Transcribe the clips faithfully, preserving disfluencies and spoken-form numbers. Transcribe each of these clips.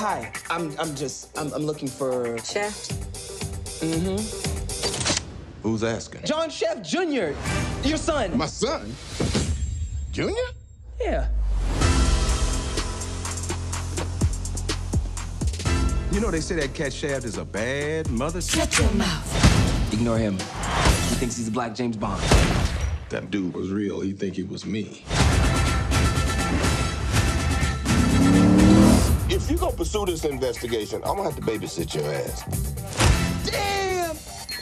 Hi, I'm I'm just I'm I'm looking for Shaft. Mm-hmm. Who's asking? John Shaft Junior, your son. My son? Junior? Yeah. You know they say that cat Shaft is a bad mother. Shut your mouth. Ignore him. He thinks he's a black James Bond. That dude was real. He think he was me. If you gonna pursue this investigation, I'm gonna have to babysit your ass. Damn!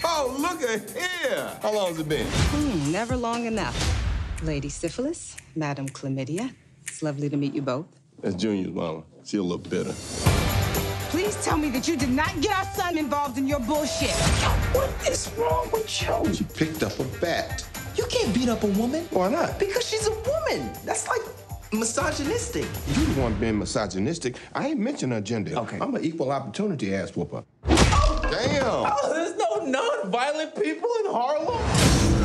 Oh, look at here! How long's it been? Hmm, never long enough. Lady Syphilis, Madam Chlamydia, it's lovely to meet you both. That's Junior's mama. She a little bitter. Please tell me that you did not get our son involved in your bullshit. What is wrong with you? She picked up a bat. You can't beat up a woman. Why not? Because she's a woman. That's like... misogynistic. You the one being misogynistic. I ain't mentioned her gender. Okay. I'm an equal opportunity ass whooper. Oh, damn! Oh, there's no non-violent people in Harlem? Who's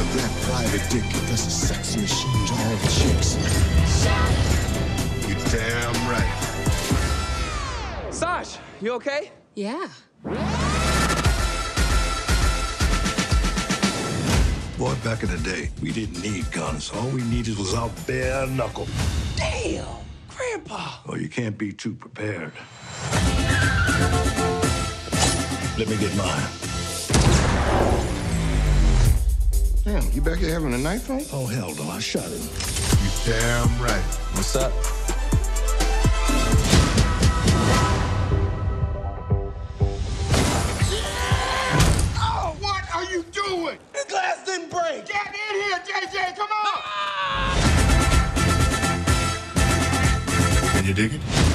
the black private dick that's a sex machine to all the chicks? You damn right. Sash, you okay? Yeah. Boy, back in the day, we didn't need guns. All we needed was our bare knuckle. Damn, Grandpa! Oh, you can't be too prepared. Let me get mine. Damn, you back here having a knife fight? Oh, hell no, I shot him. You damn right. What's up? Oh, what are you doing? The glass didn't break. Get in here, J J, come on! Ah! Can you dig it?